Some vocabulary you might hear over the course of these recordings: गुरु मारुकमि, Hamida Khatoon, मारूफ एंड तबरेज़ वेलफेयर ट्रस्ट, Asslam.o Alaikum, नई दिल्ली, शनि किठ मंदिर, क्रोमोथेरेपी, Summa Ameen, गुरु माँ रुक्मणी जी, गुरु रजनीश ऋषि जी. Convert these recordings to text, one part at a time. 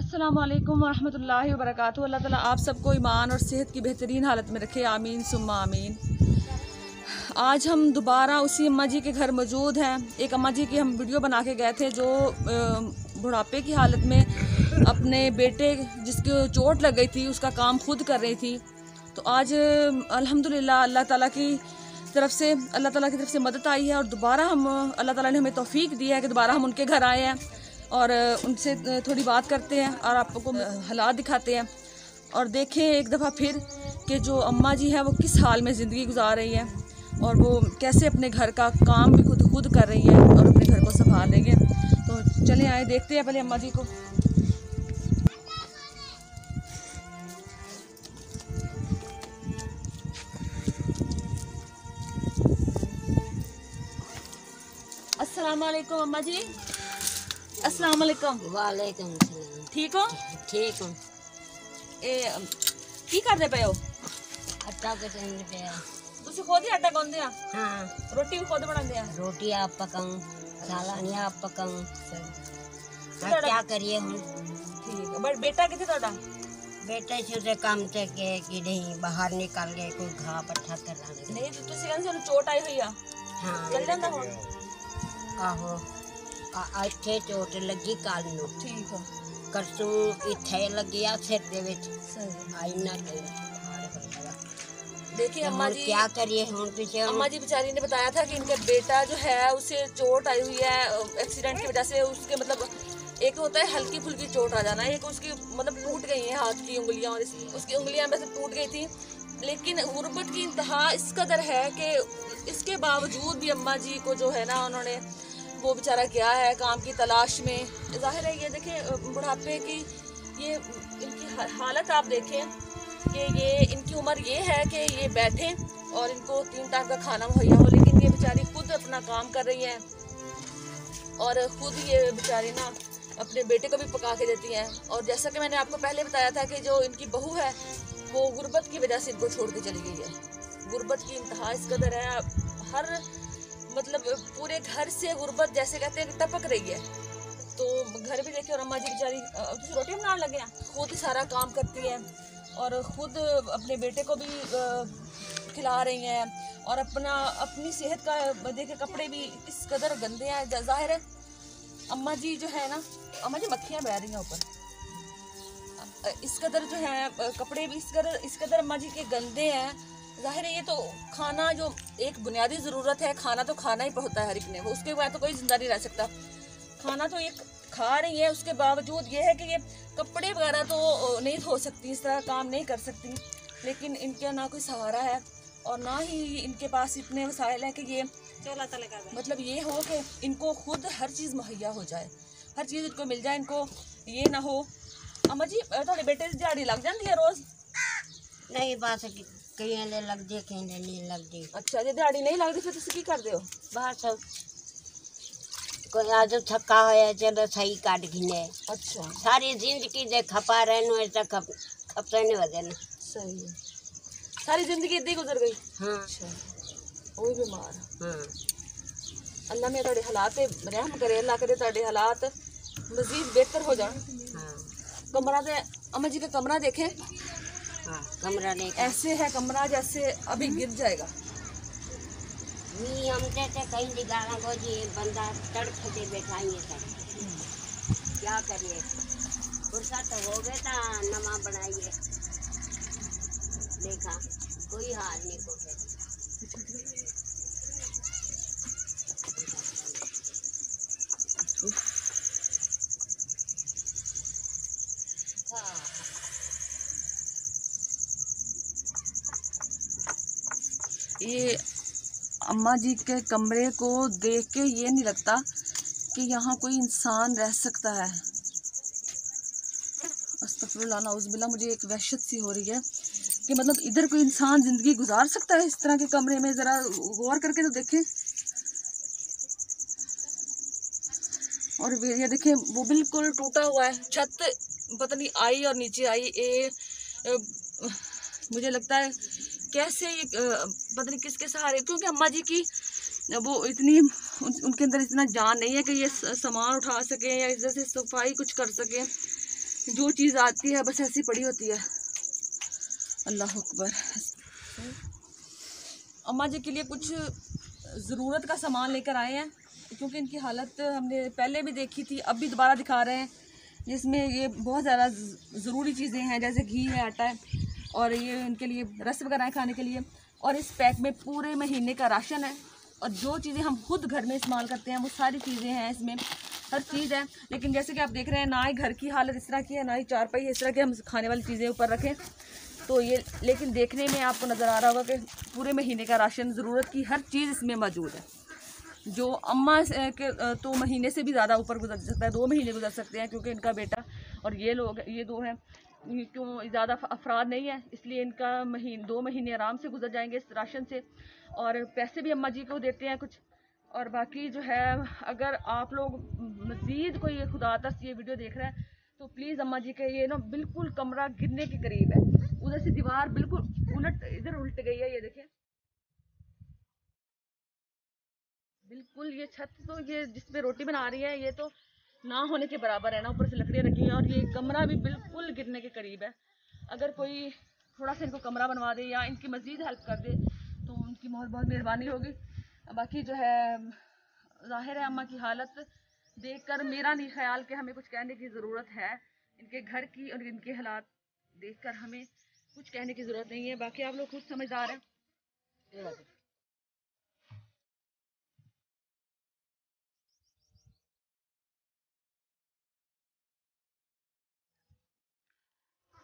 अस्सलामुअलैकुम वरहमतुल्लाहि वबरकातुहू। अल्लाह ताला आप सबको ईमान और सेहत की बेहतरीन हालत में रखे, आमीन सुम्मा आमीन। आज हम दोबारा उसी अम्मा जी के घर मौजूद हैं। एक अम्मा जी की हम वीडियो बना के गए थे जो बुढ़ापे की हालत में अपने बेटे जिसकी चोट लग गई थी उसका काम खुद कर रही थी। तो आज अल्हम्दुलिल्लाह अल्लाह ताला की तरफ से मदद आई है और दोबारा अल्लाह ताला ने हमें तौफीक दी है कि दोबारा हम उनके घर आए हैं और उनसे थोड़ी बात करते हैं और आपको हालात दिखाते हैं और देखें एक दफ़ा फिर कि जो अम्मा जी हैं वो किस हाल में ज़िंदगी गुजार रही हैं और वो कैसे अपने घर का काम भी खुद कर रही हैं और अपने घर को संभाल रही हैं। तो चलें आए देखते हैं पहले अम्मा जी को। अस्सलामुअलैकुम अम्मा जी। अस्सलामुअलैकुम। वालेकुम सलाम। ठीक हो? ठीक हो। ए की कर रहे पे हो? आटा गूंद रहे पे। तुसी खुद ही आटा गूंददे आ? हां। रोटी भी खुद बनांदे आ? रोटी आप पकाऊं, सालानी आप पकाऊं। तो क्या करिए हम? ठीक है। बट बेटा किथे तोड़ा? बेटा छोटे काम ते के कि नहीं बाहर निकल गए कोई घा पट्ठा कर रहा। नहीं तो तुसी कन से चोट आई हुई आ? हां। चल जांदा हो। आहो अच्छे चोट लगी कल नू। ठीक है। करसू इथे लगी आ सिर दे विच। आई ना गई। देखिए अम्मा जी क्या करिए हम पीछे। अम्मा जी बेचारी ने बताया था कि इनका बेटा जो है उसे चोट आई हुई है एक्सीडेंट की वजह से। उसके मतलब एक होता है हल्की फुल्की चोट आ जाना, एक उसकी मतलब टूट गई है हाथ की उंगलियां और उसकी उंगलियां वैसे टूट गई थी। लेकिन गुर्बत की इंतहा इस कदर है कि इसके बावजूद भी अम्मा जी को जो है ना उन्होंने वो बेचारा गया है काम की तलाश में। जाहिर है ये देखें बुढ़ापे की ये इनकी हालत आप देखें कि ये इनकी उम्र ये है कि ये बैठें और इनको 3 टाइम का खाना मुहैया हो, लेकिन ये बेचारी खुद अपना काम कर रही हैं और ख़ुद ये बेचारी ना अपने बेटे को भी पका के देती हैं। और जैसा कि मैंने आपको पहले बताया था कि जो इनकी बहू है वो गुर्बत की वजह से इनको छोड़ के चली गई है। गुर्बत की इंतहा इस कदर है, हर मतलब पूरे घर से गुर्बत जैसे कहते हैं टपक रही है। तो घर भी देखे और अम्मा जी बेचारी रोटी बनाने लगे हैं, खुद ही सारा काम करती हैं और ख़ुद अपने बेटे को भी खिला रही हैं और अपनी सेहत का देखे। कपड़े भी इस कदर गंदे हैं, जाहिर है अम्मा जी जो है ना, अम्मा जी मक्खियाँ बह रही हैं ऊपर इस कदर जो है, कपड़े भी इस कदर अम्मा जी के गंदे हैं। जाहिर है ये तो खाना जो एक बुनियादी ज़रूरत है, खाना तो खाना ही होता है हर एक ने, वो उसके बाद तो कोई जिंदा नहीं रह सकता। खाना तो ये खा रही है, उसके बावजूद ये है कि ये कपड़े वगैरह तो नहीं धो सकती, इस तरह काम नहीं कर सकती। लेकिन इनका ना कोई सहारा है और ना ही इनके पास इतने वसाइल हैं कि ये मतलब ये हो कि इनको खुद हर चीज़ मुहैया हो जाए, हर चीज़ इनको मिल जाए, इनको ये ना हो। अम्मा जी थोड़े बेटे की दिहाड़ी लग जाती है रोज़? नहीं बात है कि कहीं लगती कहीं नहीं लगती। अच्छा जो दिहाड़ी नहीं लगती फिर तुम की करते हो? बस कोई आज थका होया चलो सही काट गिने। अच्छा सारी जिंदगी दे खपा रहे खपते नहीं वजन सही है, सारी जिंदगी इतनी गुजर गई। हाँ वही बीमार। हाँ अल्लाह में थोड़े हालात रहम करे, अल्लाह करे थोड़े हालात मजीद बेहतर हो जाए। हाँ कमरा दे अम्मा जी का कमरा देखें। हाँ, कमरा नहीं ऐसे है कमरा जैसे अभी गिर जाएगा। कहीं निकाला को जी बंदा तड़प के बैठा ही है, क्या करिए फुर्सत हो गए था नमा बनाइए देखा कोई हाल नहीं हो गया। अम्मा जी के कमरे को देख के ये नहीं लगता कि यहाँ कोई इंसान रह सकता है। अस्तगफिरुल्लाह, नाउज़ुबिल्लाह, मुझे एक वहशत सी हो रही है कि मतलब इधर कोई इंसान ज़िंदगी गुजार सकता है इस तरह के कमरे में। ज़रा गौर करके तो देखें। और ये देखें, वो बिल्कुल टूटा हुआ है, छत पता नहीं आई और नीचे आई। मुझे लगता है कैसे ये पता नहीं किसके सहारे, क्योंकि अम्मा जी की वो इतनी उनके अंदर इतना जान नहीं है कि ये सामान उठा सकें या इधर से सफाई कुछ कर सकें। जो चीज़ आती है बस ऐसी पड़ी होती है। अल्लाह अकबर। अम्मा जी के लिए कुछ ज़रूरत का सामान लेकर आए हैं, क्योंकि इनकी हालत हमने पहले भी देखी थी, अब भी दोबारा दिखा रहे हैं, जिसमें ये बहुत ज़्यादा ज़रूरी चीज़ें हैं, जैसे घी है, आटा है, और ये उनके लिए रस वगैरह खाने के लिए। और इस पैक में पूरे महीने का राशन है, और जो चीज़ें हम खुद घर में इस्तेमाल करते हैं वो सारी चीज़ें हैं, इसमें हर चीज़ है। लेकिन जैसे कि आप देख रहे हैं, ना ही घर की हालत इस तरह की है, ना ही चारपाई इस तरह की हम खाने वाली चीज़ें ऊपर रखें। तो ये लेकिन देखने में आपको नज़र आ रहा होगा कि पूरे महीने का राशन, ज़रूरत की हर चीज़ इसमें मौजूद है। जो अम्मा के तो महीने से भी ज़्यादा ऊपर गुजर सकता है, 2 महीने गुजर सकते हैं, क्योंकि इनका बेटा और ये लोग, ये 2 हैं, क्यों ज़्यादा अफराद नहीं है, इसलिए इनका 2 महीने आराम से गुजर जाएंगे इस राशन से। और पैसे भी अम्मा जी को देते हैं कुछ। और बाकी जो है, अगर आप लोग मज़ीद कोई खुदा तस्त ये वीडियो देख रहे हैं तो प्लीज़ अम्मा जी के ये ना बिल्कुल कमरा गिरने के करीब है, उधर से दीवार बिल्कुल इधर उल्ट गई है। ये देखें बिल्कुल, ये छत तो ये जिसमें रोटी बना रही है ये तो ना होने के बराबर है ना, ऊपर से लकड़ियाँ रखी हैं, और ये कमरा भी बिल्कुल गिरने के करीब है। अगर कोई थोड़ा सा इनको कमरा बनवा दे या इनकी मज़ीद हेल्प कर दे तो उनकी बहुत बहुत मेहरबानी होगी। बाकी जो है, ज़ाहिर है अम्मा की हालत देखकर मेरा नहीं ख्याल कि हमें कुछ कहने की ज़रूरत है। इनके घर की और इनके हालात देखकर हमें कुछ कहने की ज़रूरत नहीं है। बाकी आप लोग खुद समझदार हैं।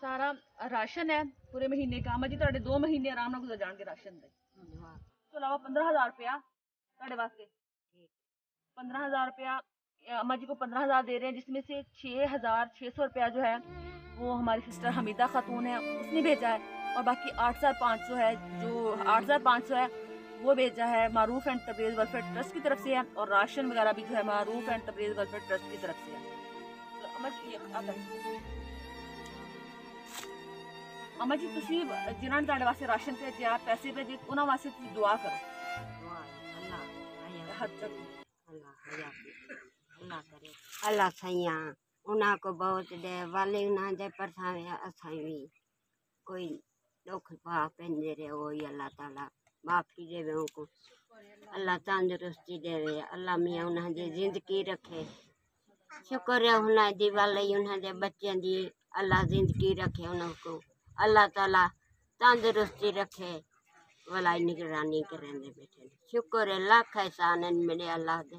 सारा राशन है पूरे महीने का। अम्मा जी तो 2 महीने आराम ना गुजर जाएंगे राशन दे। तो अलावा 15,000 रुपया वास्ते, 15,000 रुपया अम्मा जी को 15,000 दे रहे हैं, जिसमें से 6,600 रुपया जो है वो हमारी सिस्टर हमीदा खातून है उसने भेजा है, और बाकी 8,500 है, जो 8,500 है वो भेजा है मारूफ एंड तबरेज़ वेलफेयर ट्रस्ट की तरफ से है, और राशन वगैरह भी जो है मारूफ एंड तबरेज़ वेलफेयर ट्रस्ट की तरफ से है। अम्मा जी तुम जिन्होंने तेरे वास्ते राशन भेजे पैसे भेजे उन्होंने वास्ते दुआ करो। अल्लाह सही उन्होंने को बहुत दे वाले उन्होंने परसावे असा भी कोई दुख पाप दे रहे हो। अल्लाह ताला माफी देवे उनको, अल्लाह तंदुरुस्ती देवे, अल्लाह मियाँ उन्होंने जिंदगी रखे। शुक्र है उन्होंने वाले उन्होंने बच्चों की, अल्लाह जिंदगी रखे उनको, अल्लाह ताला तंदुरुस्ती रखे, भलाई निगरानी करेंगे बेटे। शुक्र है लाख एहसान मेरे अल्लाह दे।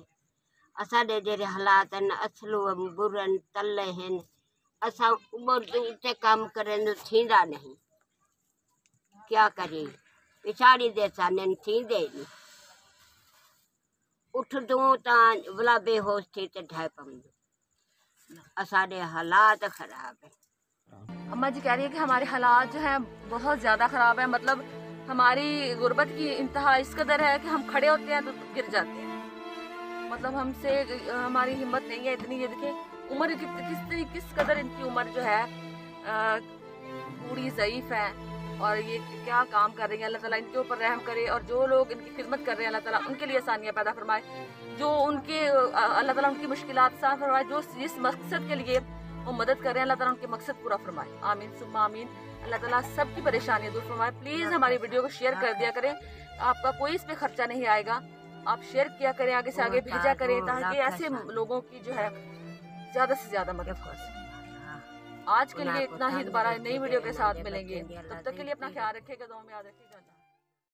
असाडे जेरे हालात हैं, असलू बुरन तले हैं, असा उबर उते काम करें तो थींदा नहीं, क्या करें पिछाड़ी दे साने थींदे नहीं। उठ दूँ तो भला बेहोश थी तो ढह पवंदो। असाडे हालात खराब है। अम्मा जी कह रही है कि हमारे हालात जो हैं बहुत ज़्यादा ख़राब है, मतलब हमारी गुर्बत की इंतहा इस कदर है कि हम खड़े होते हैं तो गिर जाते हैं, मतलब हमसे हमारी हिम्मत नहीं है इतनी। ये देखें उम्र किस कदर इनकी उम्र जो है पूरी ज़ईफ़ है, और ये क्या काम कर रही है। अल्लाह ताला इनके ऊपर रहम करे, और जो लोग इनकी खिदमत कर रहे हैं अल्लाह ताला उनके लिए आसानियाँ पैदा फरमाए, जो उनके अल्लाह ताला उनकी मुश्किल आसान फरमाए, जो जिस मकसद के लिए वो मदद करें अल्लाह ताला उनके मकसद पूरा फरमाए। आमीन सुम्मा आमीन। अल्लाह ताला सबकी परेशानियाँ दूर फरमाए। प्लीज़ हमारी वीडियो को शेयर कर दिया करें, आपका कोई इस पर खर्चा नहीं आएगा, आप शेयर किया करें, आगे से आगे भेजा करें, ताकि ऐसे लोगों की जो है ज़्यादा से ज़्यादा मदद हो सके। आज के लिए इतना ही, दोबारा नई वीडियो के साथ मिलेंगे, तब तक के लिए अपना ख्याल रखिएगा, दुआ में याद रखिएगा।